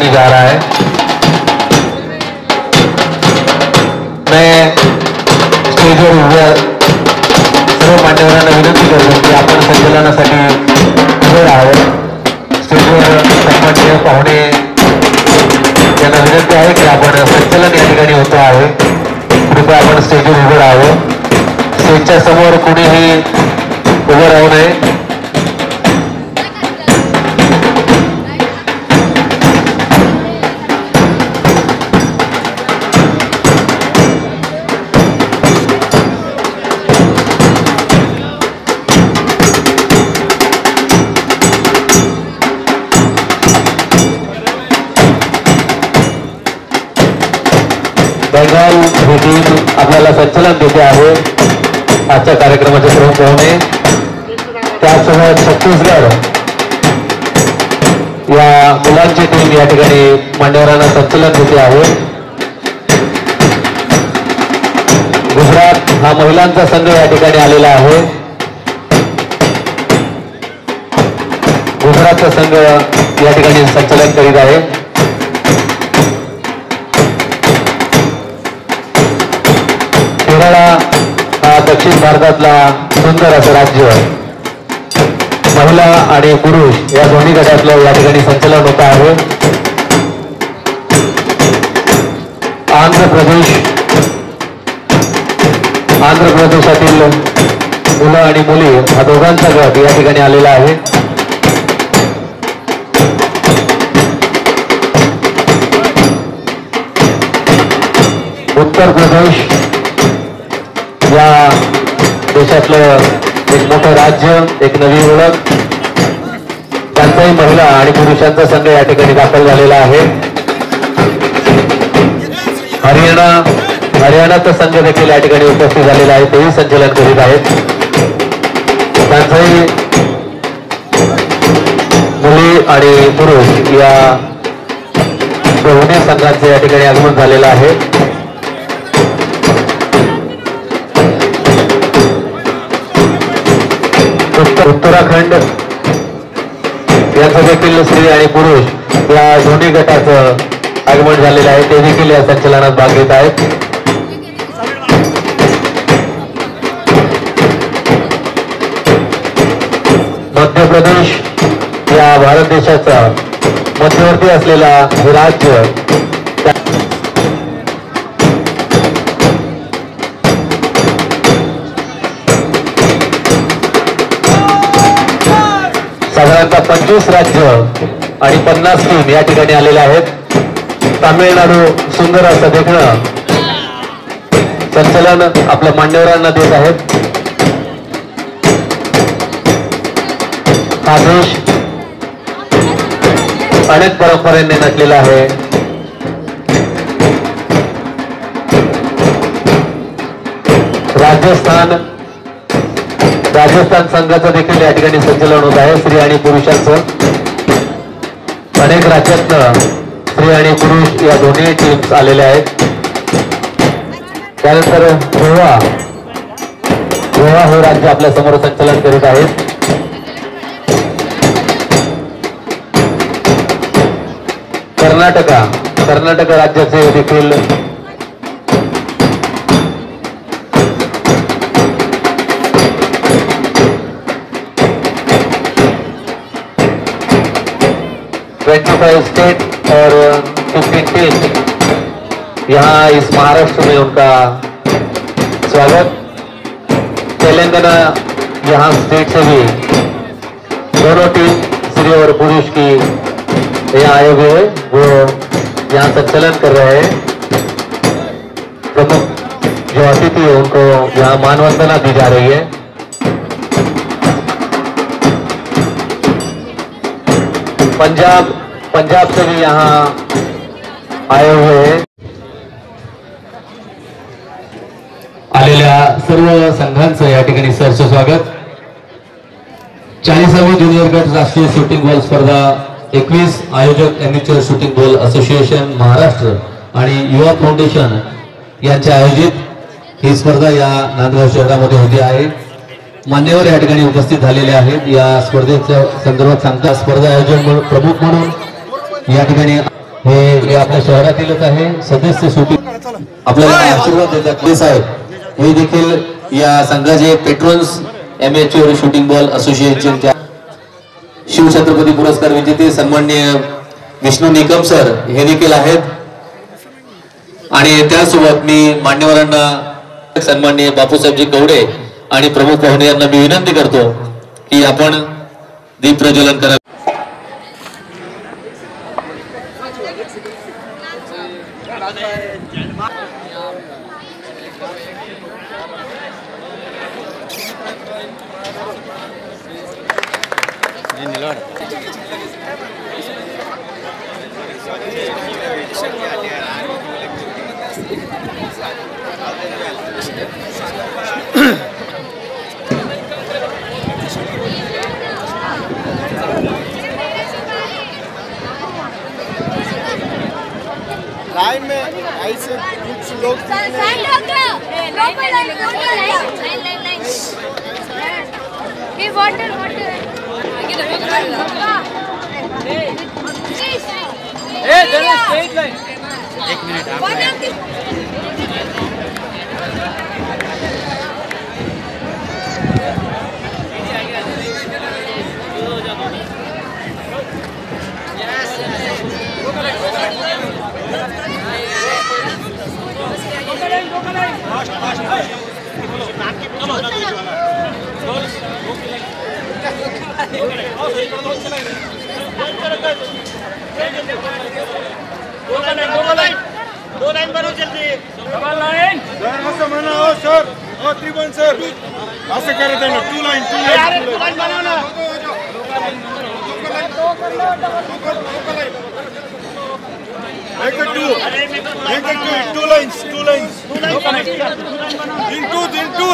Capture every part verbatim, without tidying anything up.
होने जा रहा है। मैं स्टेज वर उभ्या सर्व मान्यवरांना विनंती करतो की आपण संचलनासाठी उभे राहावे। स्टेजवर सन्माननीय पाहुणे यांना विनंती आहे की आपण संचलन या ठिकाणी होतो आहे, कृपया आपण स्टेजवर उभे राहावं। स्टेजच्या समोर कोणीही उभे राहू नये। बंगाल ही टीम अपने संचलन देते है। आज कार्यक्रम के प्रमुख पाहुणे छत्तीसगढ़ या मुलांची टीम या ठिकाणी मान्यवरांना संचलन देते है। गुजरात हा महिलांचा संघ या ठिकाणी आलेला आहे। गुजरातचा संघ या ठिकाणी संचलन करीत आहे। दक्षिण भारतातला सुंदर असं राज्य महिला आणि पुरुष या दोन्ही गटातलं या ठिकाणी संचलन होत आहे। आंध्र प्रदेश आंध्र प्रदेशातील मुलं आणि मुली हा दोघांचा गट या ठिकाणी आलेला आहे। उत्तर प्रदेश या देशातलं एक मोठं राज्य, एक नवी ओळख, त्यांचाही महिला आणि पुरुषांचा संघ या ठिकाणी दाखल झालेला आहे। हरियाणा हरियाणाचा संघ देखील या ठिकाणी उपस्थित झालेला आहे, तेही संचलन करीत आहेत। त्यांचाही मुली आणि पुरुष या दोन्ही संघांचं या ठिकाणी आगमन झालेलं आहे। उत्तराखंड यांचं देखील स्त्री आणि पुरुष या दोन्ही गटाचं आगमन झालेलं आहे, ते देखील या संचलनात भाग घेत आहेत। मध्य प्रदेश या भारत देशाचा मध्यवर्ती असलेला हे राज्य साधारणतः पंचवीस राज्य आणि पन्नास टीम या ठिकाणी आलेले आहेत। तामिळनाडू सुंदर असं देखणं संचलन आपल्या मान्यवरांना देत आहेत। हा देश अनेक परंपरेने नटलेला आहे। राजस्थान राजस्थान संघाचं देखील या ठिकाणी संचलन होत आहे, स्त्री आणि पुरुषांचं। अनेक राज्यातनं स्त्री आणि पुरुष या दोन्ही टीम्स आलेल्या आहेत। त्यानंतर गोवा गोवा हे राज्य आपल्या समोर संचलन करीत आहेत। कर्नाटका कर्नाटक राज्याचे देखील पच्चीस स्टेट और पंद्रह टेस्ट यहाँ इस महाराष्ट्र में उनका स्वागत। तेलंगाना यहाँ स्टेट से भी दोनों टीम स्त्री और पुरुष की यहाँ आए हुए हैं, वो यहाँ संचलन कर रहे हैं। प्रमुख जो अतिथि है उनको यहाँ मानवंदना दी जा रही है। पंजाब पंजाब से भी यहाँ आए हुए हैं। आलेल्या सर्व संघांचं या ठिकाणी सहर्ष स्वागत। चाळीसावी ज्युनियर गट राष्ट्रीय शूटिंग बॉल स्पर्धा एकवीस आयोजक amateur shooting ball association Maharashtra आणि युवा फाउंडेशन यांच्या आयोजित ही स्पर्धा या नांदगाव शहरामध्ये होती आहे। मान्यवर या ठिकाणी उपस्थित झालेले आहेत। या स्पर्धेच्या संदर्भात सांगता स्पर्धा आयोजन प्रमुख म्हणून या ठिकाणी हे आपल्या शहरातीलच आहे सदस्य शूटिंग आपल्याला आशीर्वाद देतात ते साहेब हे देखील या संघाचे पेट्रोन्स एमएचओ शूटिंग बॉल असोसिएशनच्या शिवछत्रपती पुरस्कार विजेते सन्माननीय विष्णू निकम सर हे देखील आहेत आणि त्यासोबत मी मान्यवरांना सन्माननीय बापूसाहेबजी गवडे आणि प्रमुख पाहुणे यांना मी विनंती करतो की आपण दीप प्रज्वलन करा लाइन में ऐसे कुछ लोग वाटर वाटर एक मिनट ऐसे कर देना two line two line two line बनाओ ना एक टू एक two two lines two lines in two in two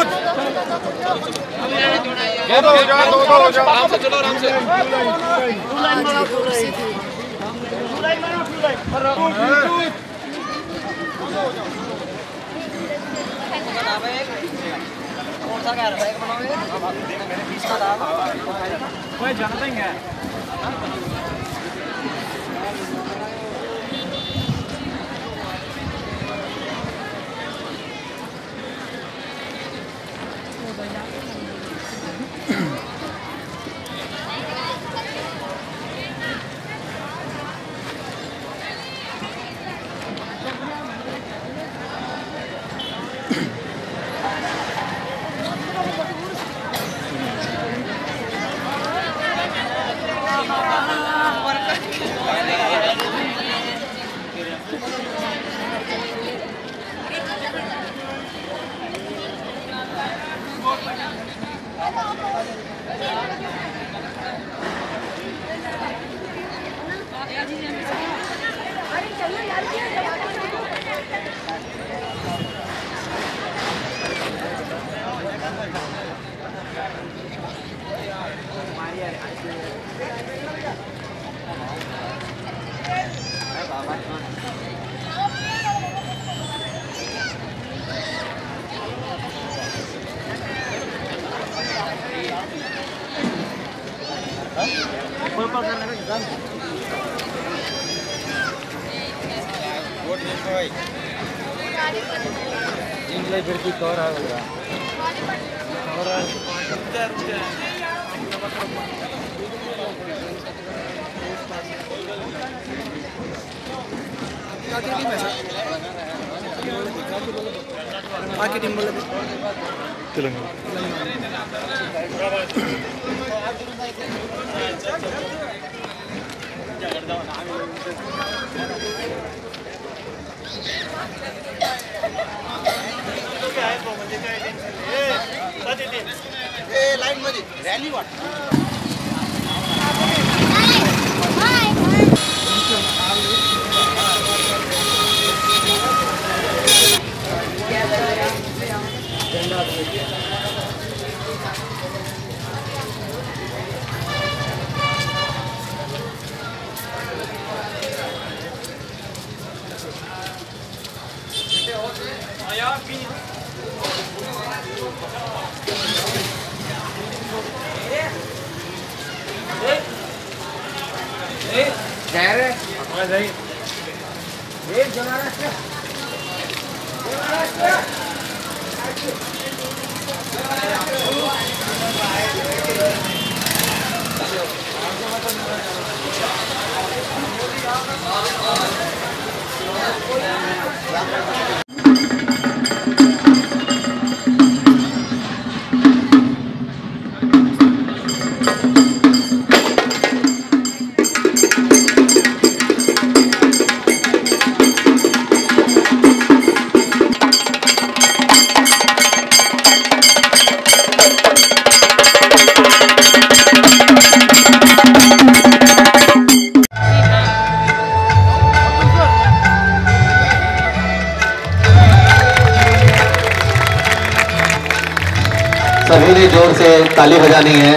ये दो जा दो दो जा आराम से चलो आराम से टू लाइन बनाओ टू लाइन टू लाइन बनाओ टू लाइन टू कौन सा कह रहा है एक बनाओ ये देखो मैंने बीच का डाल कोई जानता ही है सभी ने जोर से ताली बजानी है।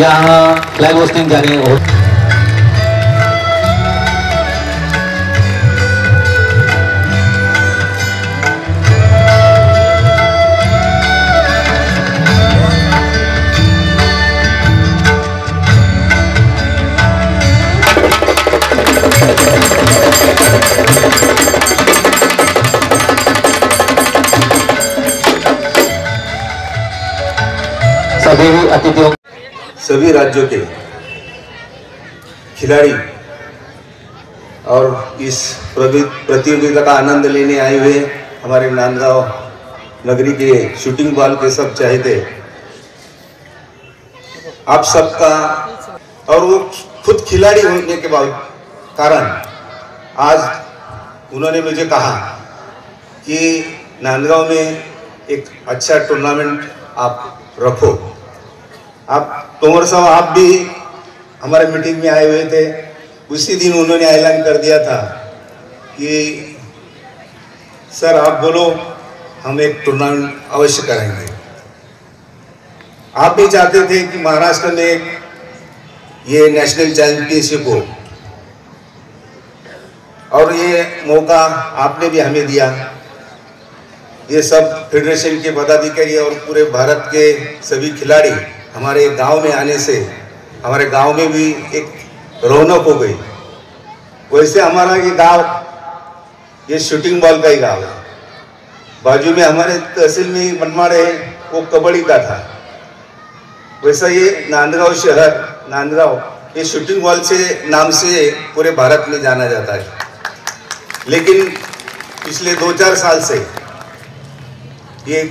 यहाँ फ्लैग होस्टिंग जानी हो। अतिथियों सभी राज्यों के खिलाड़ी और इस प्रतियोगिता का आनंद लेने आए हुए हमारे नांदगांव नगरी के शूटिंग बॉल के सब चाहते आप सबका, और वो खुद खिलाड़ी होने के कारण आज उन्होंने मुझे कहा कि नांदगांव में एक अच्छा टूर्नामेंट आप रखो। आप तोमर साहब आप भी हमारे मीटिंग में आए हुए थे, उसी दिन उन्होंने ऐलान कर दिया था कि सर आप बोलो हम एक टूर्नामेंट अवश्य कराएंगे। आप भी चाहते थे कि महाराष्ट्र में ये नेशनल चैंपियनशिप हो, और ये मौका आपने भी हमें दिया। ये सब फेडरेशन के पदाधिकारी और पूरे भारत के सभी खिलाड़ी हमारे गांव में आने से हमारे गांव में भी एक रौनक हो गई। वैसे हमारा ये गांव ये शूटिंग बॉल का ही गांव है। बाजू में हमारे तहसील में मनमाड़े वो कबड्डी का था, वैसा ये नांदगांव शहर नांदगांव ये शूटिंग बॉल से नाम से पूरे भारत में जाना जाता है। लेकिन पिछले दो चार साल से ये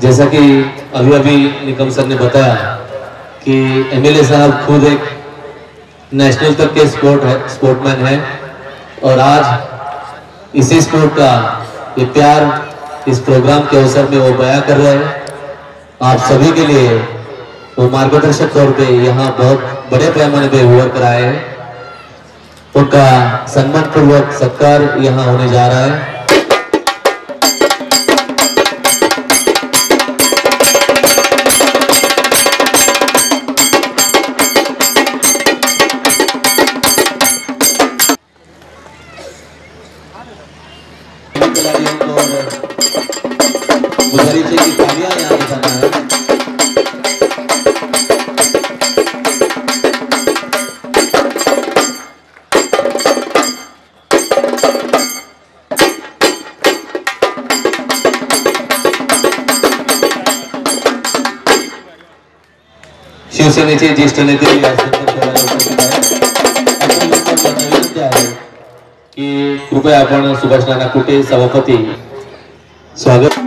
जैसा कि अभी अभी निकम सर ने बताया कि एमएलए साहब खुद एक नेशनल तक के स्पोर्ट है स्पोर्ट्समैन है, और आज इसी स्पोर्ट का ये प्यार इस प्रोग्राम के अवसर में वो बयां कर रहे हैं। आप सभी के लिए वो मार्गदर्शक तौर पे यहाँ बहुत बड़े पैमाने पे हुआ कराए हैं। उनका सम्मानपूर्वक सत्कार यहाँ होने जा रहा है। शिवसेनेचे ज्येष्ठ नेते की कृपया आपण सुभाष नाना कुटे सभापती स्वागत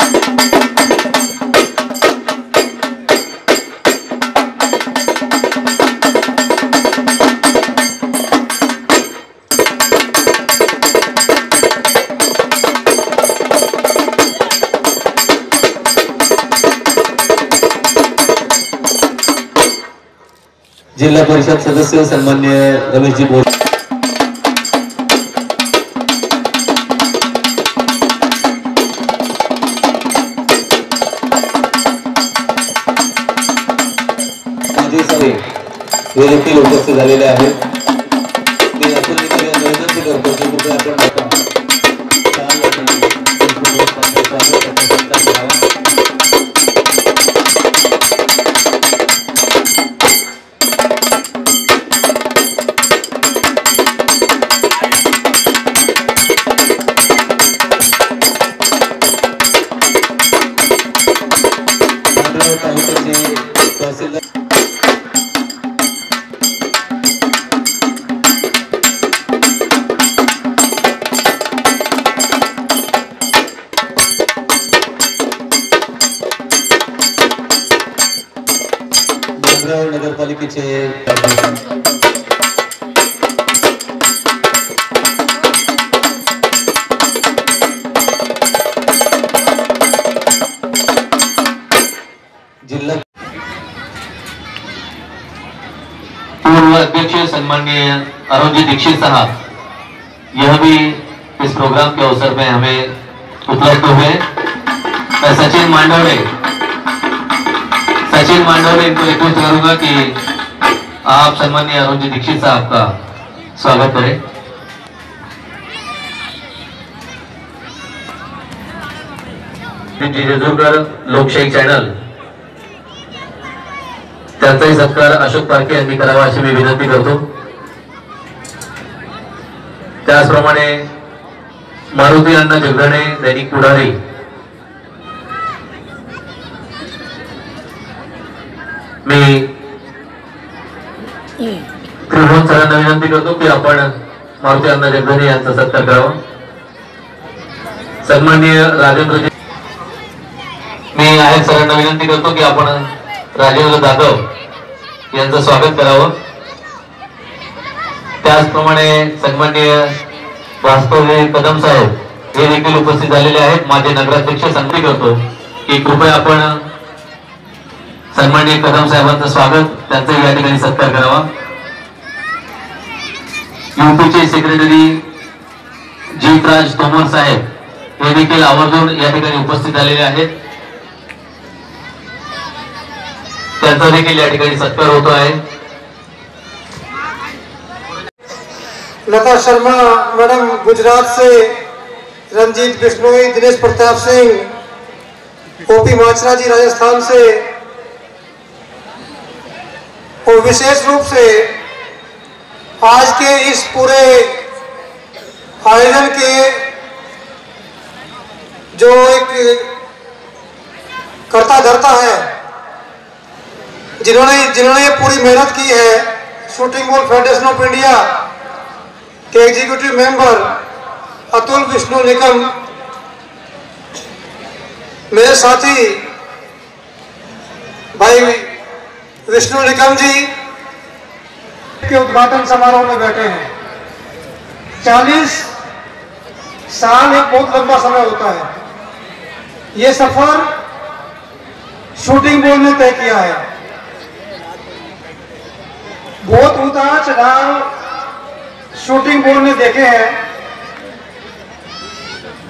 जिला परिषद सदस्य सन्मान्य रमेश जी बोल हे देखील उपस्थित झालेले आहेत। मी आपल्याकडे विनंती करतो की कृपया आपण पीछे माननीय अरुण जी दीक्षित साहब यह भी इस प्रोग्राम के अवसर में हमें उपलब्ध हुए। मैं सचिन मांडवड़े सचिन मांडवड़े इनको रिक्वेस्ट करूंगा कि आप सम्माननीय अरुण जी दीक्षित साहब का स्वागत करें। जेजुरकर लोकशाही चैनल त्यांचाही सत्कार अशोक पारखे यांनी करावा अशी मी विनंती करतो। त्याचप्रमाणे मारुती अण्णा जगदणे दैनिक पुढारी मी त्रिभुवन सरांना विनंती करतो की आपण मारुती अण्णा जगदणे यांचा सत्कार करावा। सन्माननीय राजेंद्रजी मी आहेत सरांना विनंती करतो की आपण राजेंद्र जाधव यांचं स्वागत करावं। त्याचप्रमाणे सन्माननीय वास्तवजी कदम साहेब हे देखील उपस्थित झालेले आहेत। माझे नगराध्यक्ष संधी करतो की कृपया आपण सन्माननीय कदम साहेबांचं स्वागत त्यांचं या ठिकाणी सत्कार करावा। यूपीचे सेक्रेटरी जीतराज तोमर साहेब हे देखील आवर्जून या ठिकाणी उपस्थित झालेले आहेत। त्यांचा देखील या ठिकाणी सत्कार होतो आहे। लता शर्मा मैडम गुजरात से, रंजीत बिश्नोई, दिनेश प्रताप सिंह, ओपी माचरा जी राजस्थान से और विशेष रूप से आज के इस पूरे आयोजन के जो एक कर्ता धर्ता है जिन्होंने जिन्होंने पूरी मेहनत की है, shooting ball federation of India के एग्जीक्यूटिव मेंबर अतुल विष्णु निकम, मेरे साथी भाई विष्णु निकम जी के उद्घाटन समारोह में बैठे हैं। चालीस साल एक बहुत लंबा समय होता है। ये सफर शूटिंग बॉल ने तय किया है। बहुत उतार चढ़ाव शूटिंग बॉल में देखे हैं।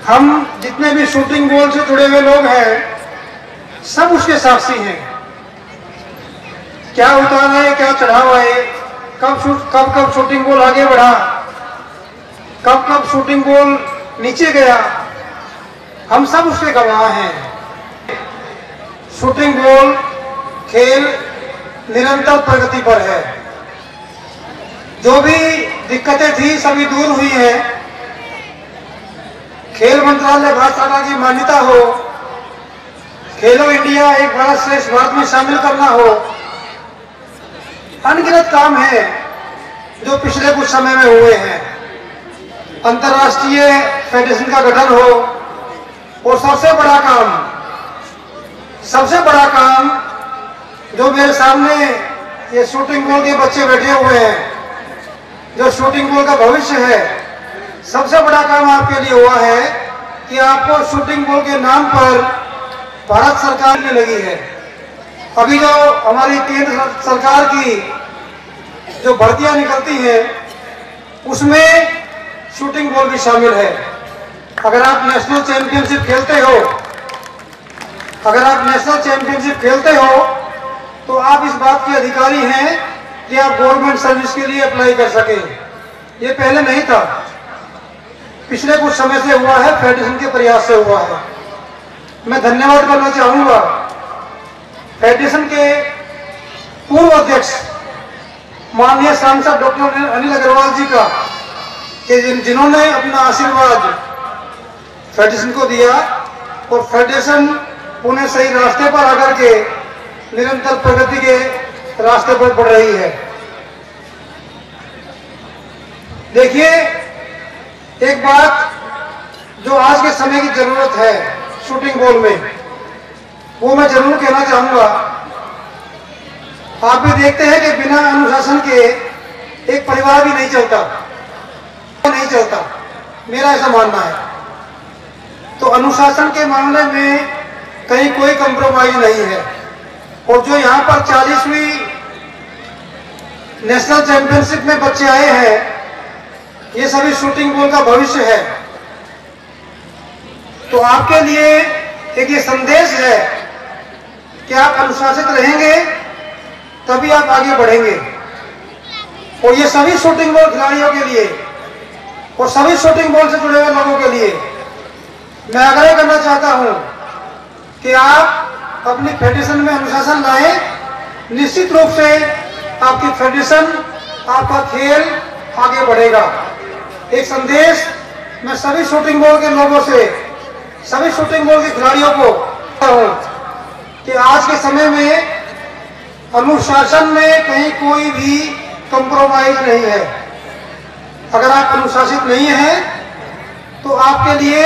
हम जितने भी शूटिंग बॉल से जुड़े हुए लोग हैं सब उसके साक्षी हैं। क्या उतार आए, क्या चढ़ाव आए, कब कब कब शूटिंग बॉल आगे बढ़ा, कब कब शूटिंग बॉल नीचे गया, हम सब उसके गवाह हैं। शूटिंग बॉल खेल निरंतर प्रगति पर है। जो भी दिक्कतें थी सभी दूर हुई है। खेल मंत्रालय भारत सरकार की मान्यता हो, खेलो इंडिया एक भारत श्रेष्ठ भारत में शामिल करना हो, अनगिनत काम है जो पिछले कुछ समय में हुए हैं। अंतर्राष्ट्रीय फेडरेशन का गठन हो और सबसे बड़ा काम सबसे बड़ा काम जो मेरे सामने ये शूटिंग बॉल के बच्चे बैठे हुए हैं, जो शूटिंग बॉल का भविष्य है, सबसे बड़ा काम आपके लिए हुआ है कि आपको शूटिंग बॉल के नाम पर भारत सरकार ने लगी है। अभी जो हमारी केंद्र सरकार की जो भर्तियां निकलती हैं उसमें शूटिंग बॉल भी शामिल है। अगर आप नेशनल चैंपियनशिप खेलते हो अगर आप नेशनल चैंपियनशिप खेलते हो तो आप इस बात के अधिकारी हैं कि आप गवर्नमेंट सर्विस के लिए अप्लाई कर सकें। ये पहले नहीं था, पिछले कुछ समय से हुआ है, फेडरेशन के प्रयास से हुआ है। मैं धन्यवाद करना चाहूँगा फेडरेशन के पूर्व अध्यक्ष माननीय सांसद डॉक्टर अनिल अग्रवाल जी का कि जिन जिन्होंने अपना आशीर्वाद फेडरेशन को दिया और फेडरेशन पुनः सही रास्ते पर आकर के निरंतर प्रगति के रास्ते पर बढ़ रही है। देखिए, एक बात जो आज के समय की जरूरत है शूटिंग बॉल में, वो मैं जरूर कहना चाहूंगा आप भी देखते हैं कि बिना अनुशासन के एक परिवार भी नहीं चलता नहीं चलता मेरा ऐसा मानना है। तो अनुशासन के मामले में कहीं कोई कंप्रोमाइज नहीं है। और जो यहाँ पर चालीसवीं नेशनल चैंपियनशिप में बच्चे आए हैं, ये सभी शूटिंग बॉल का भविष्य है। तो आपके लिए एक ये संदेश है कि आप अनुशासित रहेंगे तभी आप आगे बढ़ेंगे। और ये सभी शूटिंग बॉल खिलाड़ियों के लिए और सभी शूटिंग बॉल से जुड़े हुए लोगों के लिए मैं आग्रह करना चाहता हूँ कि आप अपनी फेडरेशन में अनुशासन लाएं। निश्चित रूप से आपकी फेडरेशन, आपका खेल आगे बढ़ेगा। एक संदेश मैं सभी शूटिंग बॉल के लोगों से, सभी शूटिंग बॉल के खिलाड़ियों को देता हूँ कि आज के समय में अनुशासन में कहीं कोई भी कंप्रोमाइज नहीं है। अगर आप अनुशासित नहीं हैं तो आपके लिए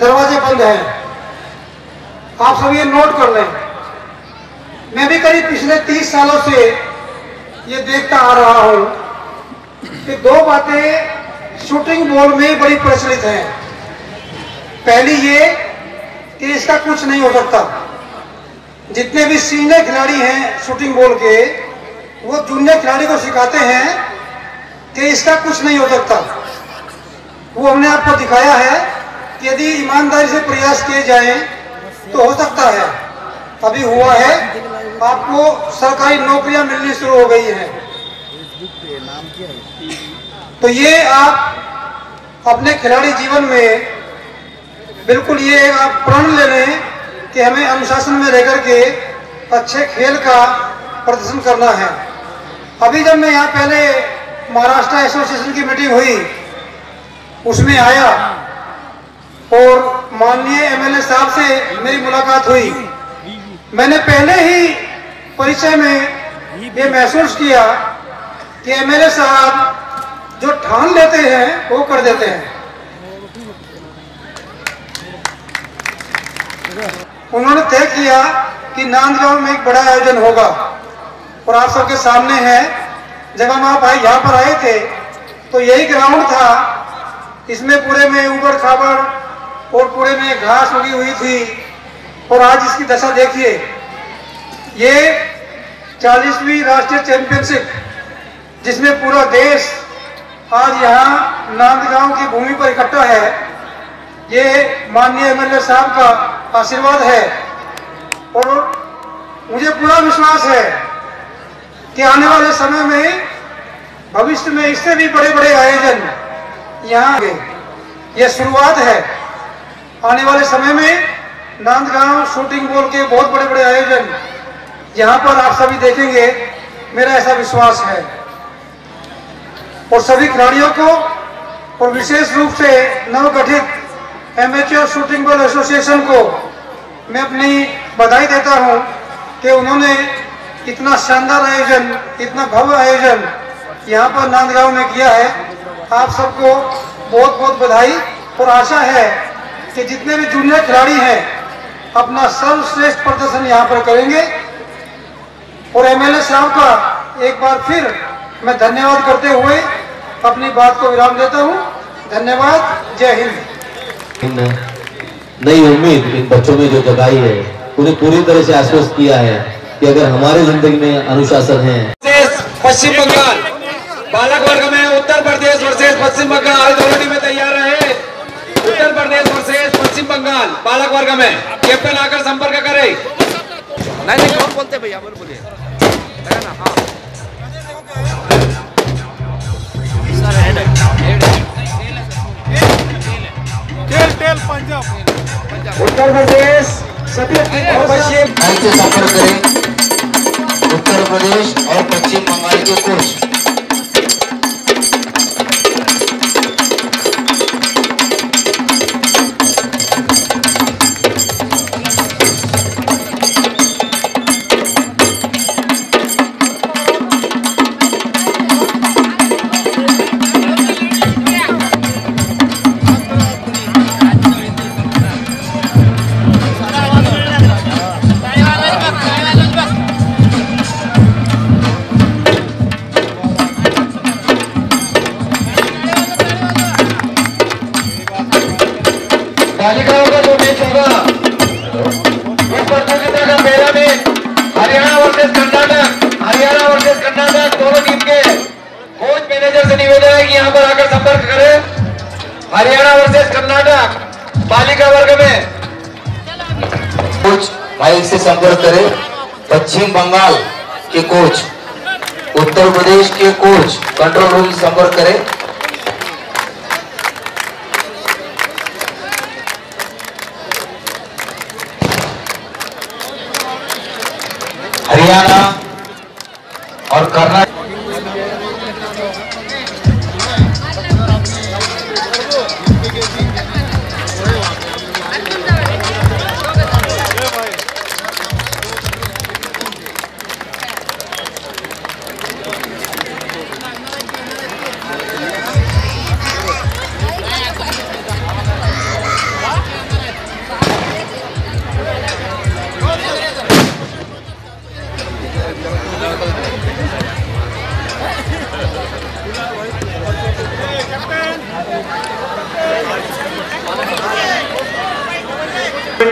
दरवाजे बंद हैं। आप सब ये नोट कर लें। मैं भी करीब पिछले तीस सालों से ये देखता आ रहा हूँ कि दो बातें शूटिंग बॉल में बड़ी प्रचलित हैं। पहली ये कि इसका कुछ नहीं हो सकता। जितने भी सीनियर खिलाड़ी हैं शूटिंग बॉल के, वो जूनियर खिलाड़ी को सिखाते हैं कि इसका कुछ नहीं हो सकता। वो हमने आपको दिखाया है कि यदि ईमानदारी से प्रयास किए जाएं तो हो सकता है। अभी हुआ है, आपको सरकारी नौकरियां मिलनी शुरू हो गई हैं। तो ये आप अपने खिलाड़ी जीवन में बिल्कुल ये आप प्रण ले लें कि हमें अनुशासन में रह करके अच्छे खेल का प्रदर्शन करना है। अभी जब मैं यहाँ पहले महाराष्ट्र एसोसिएशन की मीटिंग हुई, उसमें आया और माननीय एमएलए साहब से मेरी मुलाकात हुई। मैंने पहले ही परिचय में ये महसूस किया कि एमएलए साहब जो ठान लेते हैं वो कर देते हैं। उन्होंने तय किया कि नांदगांव में एक बड़ा आयोजन होगा और आप सबके सामने है। जब हम आप आए यहाँ पर आए थे तो यही ग्राउंड था। इसमें पूरे में ऊबड़ खाबड़ और पूरे में घास उगी हुई थी। और आज इसकी दशा देखिए। ये चालीसवीं राष्ट्रीय चैंपियनशिप जिसमें पूरा देश आज यहाँ नांदगांव की भूमि पर इकट्ठा है, ये माननीय एमएलए साहब का आशीर्वाद है। और मुझे पूरा विश्वास है कि आने वाले समय में भविष्य में इससे भी बड़े बड़े आयोजन यहाँ आएंगे। ये शुरुआत है। आने वाले समय में नांदगांव शूटिंग बॉल के बहुत बड़े बड़े आयोजन यहाँ पर आप सभी देखेंगे, मेरा ऐसा विश्वास है। और सभी खिलाड़ियों को और विशेष रूप से नवगठित एमेच्योर शूटिंग बॉल एसोसिएशन को मैं अपनी बधाई देता हूं कि उन्होंने इतना शानदार आयोजन, इतना भव्य आयोजन यहां पर नांदगांव में किया है। आप सबको बहुत बहुत बधाई। और आशा है कि जितने भी जूनियर खिलाड़ी हैं अपना सर्वश्रेष्ठ प्रदर्शन यहां पर करेंगे। और एमएलए साहब का एक बार फिर मैं धन्यवाद करते हुए अपनी बात को विराम देता हूँ। धन्यवाद। जय हिंद। नई उम्मीद इन बच्चों में जो जगाई है, उन्हें पूरी तरह से आश्वस्त किया है कि अगर हमारे जिंदगी में अनुशासन है। पश्चिम बंगाल बालक वर्ग में उत्तर प्रदेश वर्सेस पश्चिम बंगाल दोनों में तैयार रहे। उत्तर प्रदेश वर्सेस पश्चिम बंगाल बालक वर्ग में कैप्टन आकर संपर्क करे। नहीं नहीं कौन बोलते भैया, बोल बोलिए ना। हाँ उत्तर प्रदेश संपर्क करें। उत्तर प्रदेश और पश्चिम बंगाल के कोच बालिकाओं का जो मैच होगा इस प्रतियोगिता का मेला में हरियाणा वर्सेस कर्नाटक हरियाणा वर्सेस कर्नाटक दोनों टीम के कोच मैनेजर से निवेदन है कि यहाँ पर आकर संपर्क करें। हरियाणा वर्सेस कर्नाटक बालिका वर्ग में कोच भाई से संपर्क करें। पश्चिम बंगाल के कोच, उत्तर प्रदेश के कोच कंट्रोल रूम से संपर्क करें। हरियाणा और कर्नाटक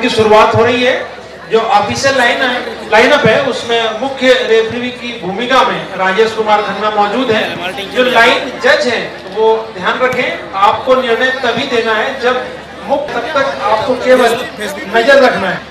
की शुरुआत हो रही है। जो ऑफिशियल लाइन लाइनअप है उसमें मुख्य रेफरी की भूमिका में राजेश कुमार खन्ना मौजूद है। जो लाइन जज हैं वो ध्यान रखें, आपको निर्णय तभी देना है जब मुख्य तक आपको केवल नजर रखना है।